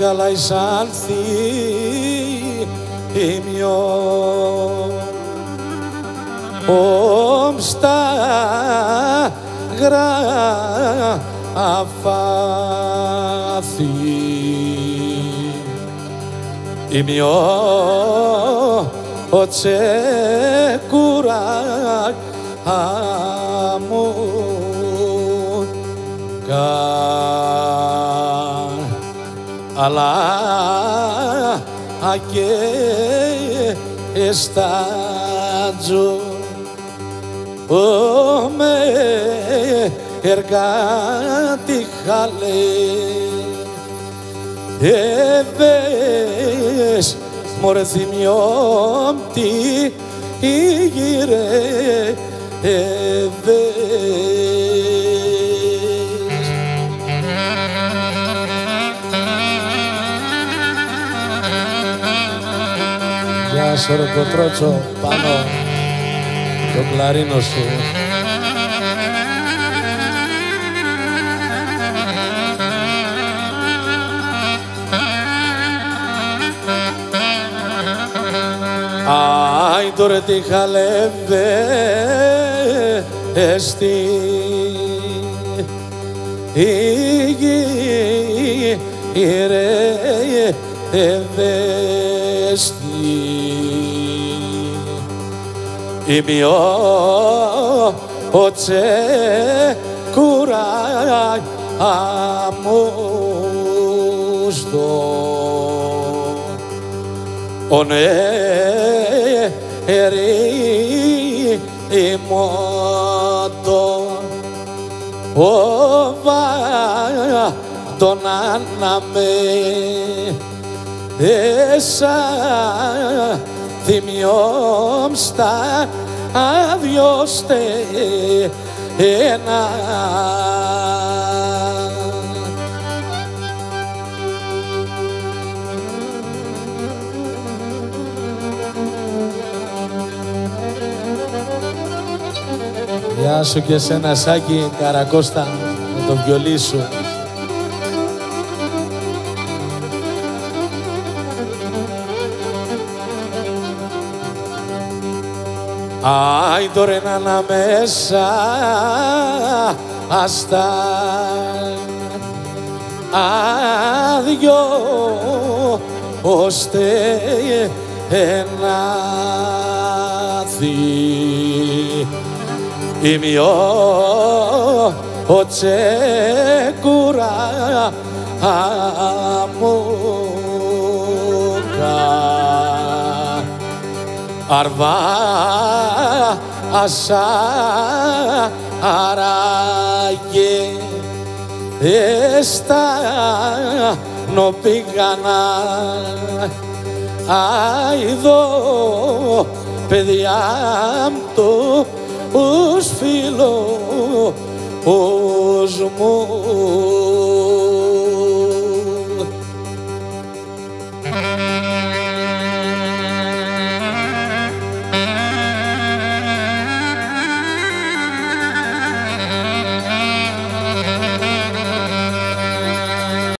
καλά εισάλθει ημιόν. Όμ στα γραφάθη ημιόν ο τσεκουράκ αμούν καν αλλά και στάτζω ο με εργάτη χαλέ εβες μωρε θυμιόμ τι γύρε εβες. Γεια σου ρε Κοτρότσο, πάνω το κλαρίνο σου. Άιντο ρε τι χαλεύες τη γη ηρεύες τη ημιό ο τσεκουράκ αμούστον ον ερή ημότον οβά τον άναμε εσά θυμιόμ στα αδιώστε ένα. Γεια σου και σένα Σάκη Καρακώστα με το βιολί σου. Άιντο ρε να αναμέσα στα αδιώστενάθη ημιό ο τσεκουράκ αμούν καν αρβά ασάραγε εστάνο πήγανα αηδό παιδιά του ους φίλους μου.